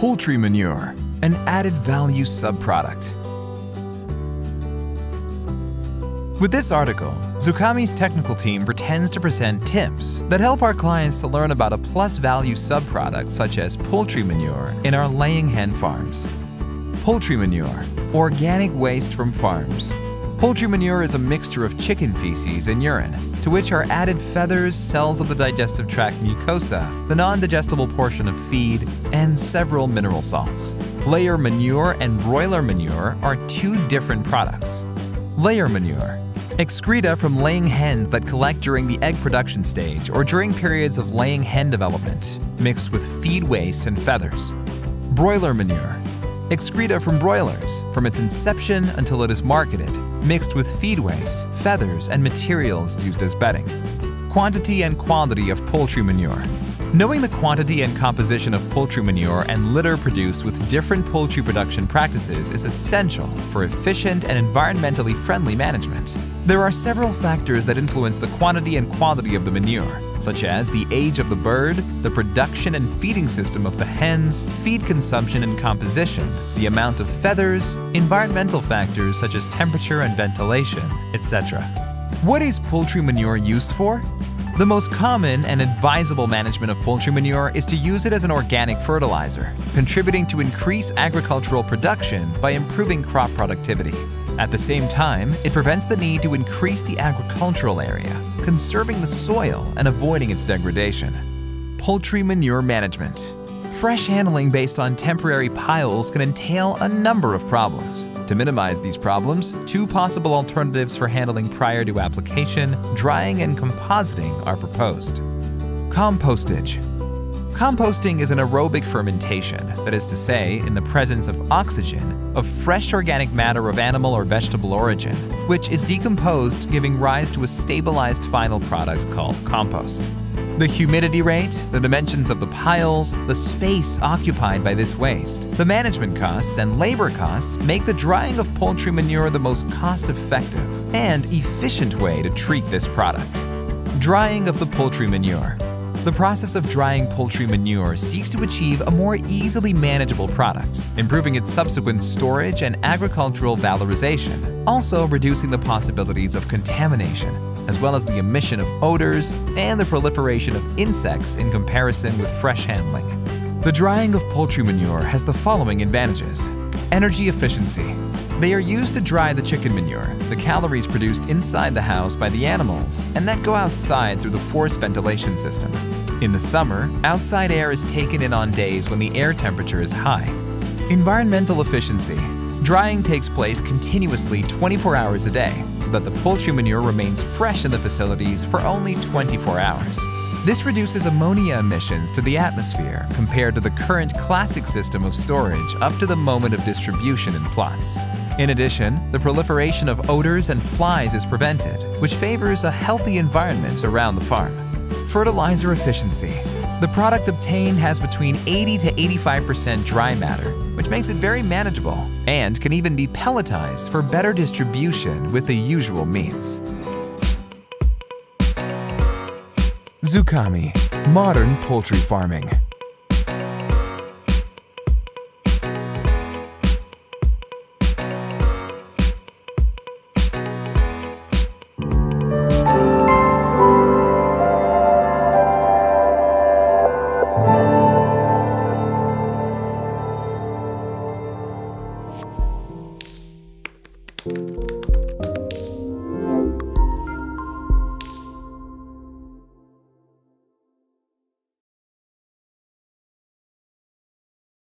poultry manure, an added value subproduct. With this article, Zucami's technical team pretends to present tips that help our clients to learn about a plus-value subproduct such as poultry manure in our laying hen farms. Poultry manure, organic waste from farms. Poultry manure is a mixture of chicken feces and urine, to which are added feathers, cells of the digestive tract mucosa, the non-digestible portion of feed, and several mineral salts. Layer manure and broiler manure are two different products. Layer manure. Excreta from laying hens that collect during the egg production stage or during periods of laying hen development, mixed with feed waste and feathers. Broiler manure. Excreta from broilers, from its inception until it is marketed, mixed with feed waste, feathers, and materials used as bedding. Quantity and quality of poultry manure. Knowing the quantity and composition of poultry manure and litter produced with different poultry production practices is essential for efficient and environmentally friendly management. There are several factors that influence the quantity and quality of the manure, such as the age of the bird, the production and feeding system of the hens, feed consumption and composition, the amount of feathers, environmental factors such as temperature and ventilation, etc. What is poultry manure used for? The most common and advisable management of poultry manure is to use it as an organic fertilizer, contributing to increased agricultural production by improving crop productivity. At the same time, it prevents the need to increase the agricultural area, conserving the soil and avoiding its degradation. Poultry manure management. Fresh handling based on temporary piles can entail a number of problems. To minimize these problems, two possible alternatives for handling prior to application, drying and compositing, are proposed. Compostage. Composting is an aerobic fermentation, that is to say, in the presence of oxygen, of fresh organic matter of animal or vegetable origin, which is decomposed, giving rise to a stabilized final product called compost. The humidity rate, the dimensions of the piles, the space occupied by this waste, the management costs and labor costs make the drying of poultry manure the most cost-effective and efficient way to treat this product. Drying of the poultry manure. The process of drying poultry manure seeks to achieve a more easily manageable product, improving its subsequent storage and agricultural valorization, also reducing the possibilities of contamination, as well as the emission of odors and the proliferation of insects in comparison with fresh handling. The drying of poultry manure has the following advantages. Energy efficiency. They are used to dry the chicken manure, the calories produced inside the house by the animals, and that go outside through the forced ventilation system. In the summer, outside air is taken in on days when the air temperature is high. Environmental efficiency. Drying takes place continuously 24 hours a day, so that the poultry manure remains fresh in the facilities for only 24 hours. This reduces ammonia emissions to the atmosphere compared to the current classic system of storage up to the moment of distribution in plots. In addition, the proliferation of odors and flies is prevented, which favors a healthy environment around the farm. Fertilizer efficiency. The product obtained has between 80 to 85% dry matter, which makes it very manageable and can even be pelletized for better distribution with the usual means. Zucami, modern poultry farming.